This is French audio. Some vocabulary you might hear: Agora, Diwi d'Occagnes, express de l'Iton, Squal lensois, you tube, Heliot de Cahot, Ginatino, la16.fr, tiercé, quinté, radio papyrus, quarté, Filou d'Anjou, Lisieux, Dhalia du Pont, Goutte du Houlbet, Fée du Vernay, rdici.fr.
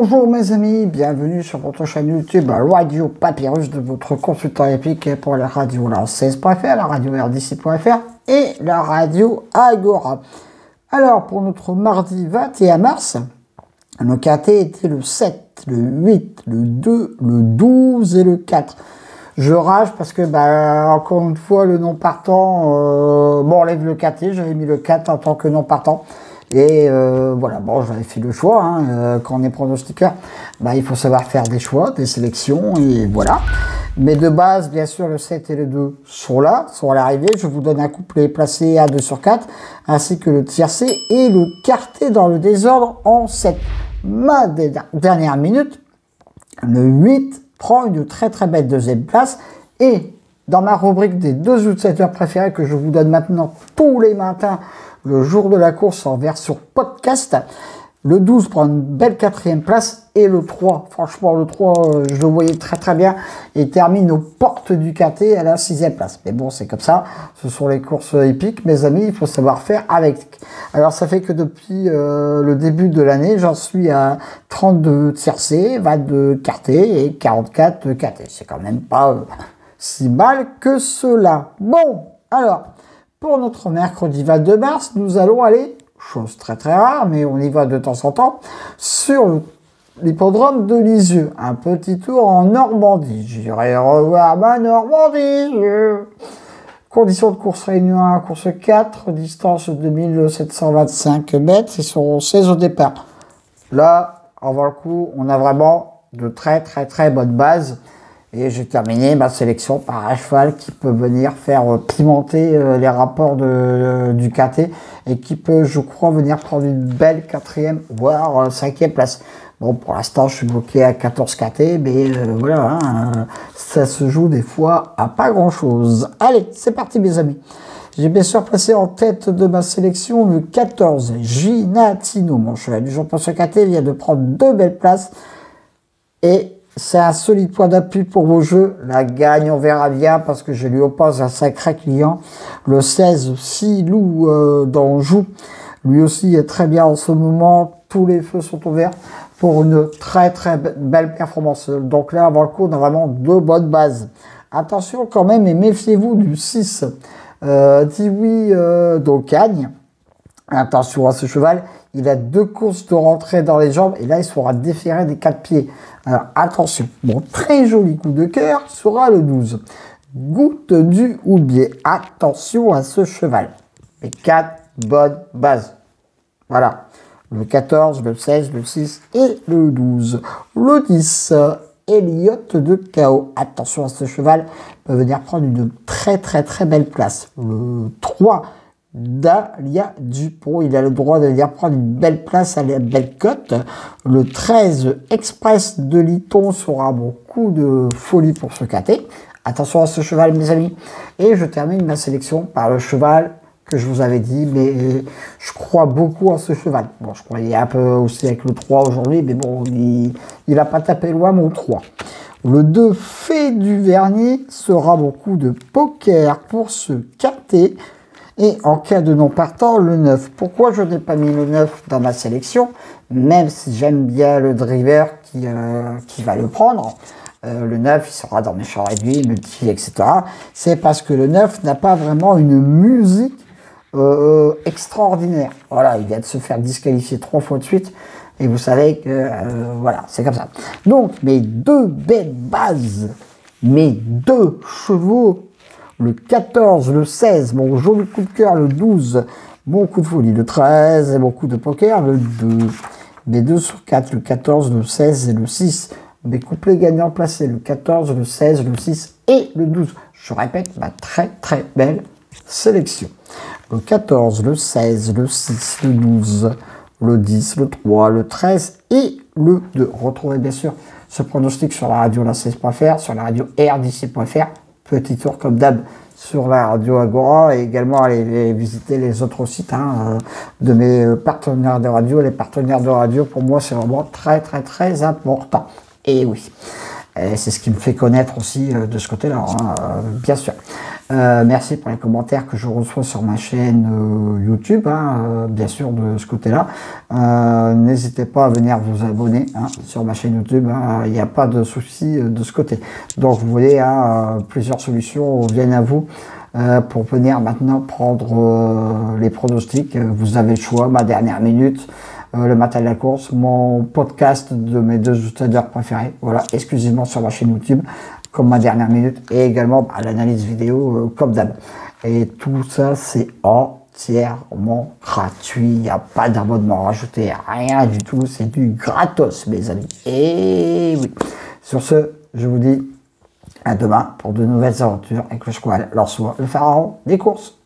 Bonjour mes amis, bienvenue sur votre chaîne YouTube Radio Papyrus, de votre consultant épique pour la radio la16.fr, la radio rdici.fr et la radio Agora. Alors pour notre mardi 21 mars, nos quintés étaient le 7, le 8, le 2, le 12 et le 4. Je rage parce que, encore une fois, le non partant, on enlève le quinté, j'avais mis le 4 en tant que non partant. Et voilà, bon, j'avais fait le choix, hein, quand on est pronostiqueur, il faut savoir faire des choix, des sélections, et voilà. Mais de base, bien sûr, le 7 et le 2 sont là, sont à l'arrivée. Je vous donne un couplet placé à 2 sur 4, ainsi que le tiercé et le quarté dans le désordre en 7. Ma dernière minute, le 8 prend une très très belle deuxième place, et dans ma rubrique des 2 outsiders préférés que je vous donne maintenant tous les matins, le jour de la course en version podcast, le 12 prend une belle quatrième place et le 3, franchement le 3, je le voyais très très bien, et termine aux portes du quinté à la 6e place. Mais bon, c'est comme ça, ce sont les courses épiques, mes amis, il faut savoir faire avec. Alors ça fait que depuis le début de l'année, j'en suis à 32 tiercés, 22 quartés et 44 quintés. C'est quand même pas si mal que cela. Bon, alors... pour notre mercredi 22 mars, nous allons aller, chose très très rare, mais on y va de temps en temps, sur l'hippodrome de Lisieux. Un petit tour en Normandie. J'irai revoir ma Normandie. Conditions de course réunion 1, course 4, distance 2725 mètres, ils seront 16 au départ. Là, avant le coup, on a vraiment de très très très bonnes bases. Et j'ai terminé ma sélection par un cheval qui peut venir faire pimenter les rapports du quinté et qui peut, je crois, venir prendre une belle quatrième, voire cinquième place. Bon, pour l'instant, je suis bloqué à 14 quintés, mais voilà, hein, ça se joue des fois à pas grand-chose. Allez, c'est parti, mes amis. J'ai bien sûr placé en tête de ma sélection le 14, Ginatino. Mon cheval du jour pour ce quinté vient de prendre 2 belles places et... c'est un solide point d'appui pour vos jeux. La gagne, on verra bien, parce que je lui oppose un sacré client. Le 16, Filou d'Anjou. Lui aussi est très bien en ce moment. Tous les feux sont ouverts pour une très très belle performance. Donc là, avant le coup, on a vraiment 2 bonnes bases. Attention quand même et méfiez-vous du 6, Diwi d'Occagnes. Attention à ce cheval. Il a 2 courses de rentrée dans les jambes et là, il sera déféré des 4 pieds. Alors, attention. Bon, très joli coup de cœur sera le 12. Goutte du Houlbet. Attention à ce cheval. Les 4 bonnes bases. Voilà. Le 14, le 16, le 6 et le 12. Le 10, Heliot de Cahot. Attention à ce cheval. Il peut venir prendre une très, très, très belle place. Le 3, Dhalia du Pont, il a le droit de venir prendre une belle place à la belle cote. Le 13, express de l'Iton sera beaucoup de folie pour ce quinté. Attention à ce cheval, mes amis. Et je termine ma sélection par le cheval que je vous avais dit, mais je crois beaucoup en ce cheval. Bon, je croyais un peu aussi avec le 3 aujourd'hui, mais bon, il n'a pas tapé loin mon 3. Le 2, Fée du Vernay sera beaucoup de poker pour ce quinté. Et en cas de non partant, le 9. Pourquoi je n'ai pas mis le 9 dans ma sélection, même si j'aime bien le driver qui va le prendre, le 9, il sera dans mes champs réduits, multi, etc. C'est parce que le 9 n'a pas vraiment une musique extraordinaire. Voilà, il vient de se faire disqualifier 3 fois de suite. Et vous savez que, voilà, c'est comme ça. Donc, mes 2 belles bases, mes 2 chevaux, le 14, le 16, mon joli coup de cœur, le 12, mon coup de folie, le 13 et mon coup de poker, le 2, mes 2 sur 4, le 14, le 16 et le 6, mes couplets gagnants placés, le 14, le 16, le 6 et le 12. Je répète, ma très très belle sélection. Le 14, le 16, le 6, le 12, le 10, le 3, le 13 et le 2. Retrouvez bien sûr ce pronostic sur la radio la16.fr, sur la radio rdici.fr. Petit tour comme d'hab sur la radio Agora et également aller visiter les autres sites de mes partenaires de radio. Les partenaires de radio, pour moi, c'est vraiment très, très, très important. Et oui, c'est ce qui me fait connaître aussi de ce côté-là, bien sûr. Merci pour les commentaires que je reçois sur ma chaîne YouTube, hein, bien sûr, de ce côté-là. N'hésitez pas à venir vous abonner, hein, sur ma chaîne YouTube, il n'y a pas de souci de ce côté. Donc vous voyez, hein, plusieurs solutions viennent à vous pour venir maintenant prendre les pronostics. Vous avez le choix, ma dernière minute, le matin de la course, mon podcast de mes deux outsiders préférés, voilà, exclusivement sur ma chaîne YouTube, comme ma dernière minute, et également à l'analyse vidéo comme d'hab. Et tout ça, c'est entièrement gratuit, il n'y a pas d'abonnement rajouté, rien du tout, c'est du gratos, mes amis. Et oui, sur ce, je vous dis à demain pour de nouvelles aventures avec le Squal lensois, le pharaon des courses.